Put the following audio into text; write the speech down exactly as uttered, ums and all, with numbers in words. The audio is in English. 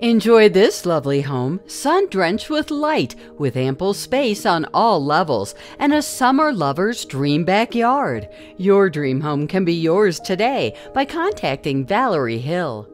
Enjoy this lovely home, sun-drenched with light, with ample space on all levels, and a summer lover's dream backyard. Your dream home can be yours today by contacting Valerie Hill.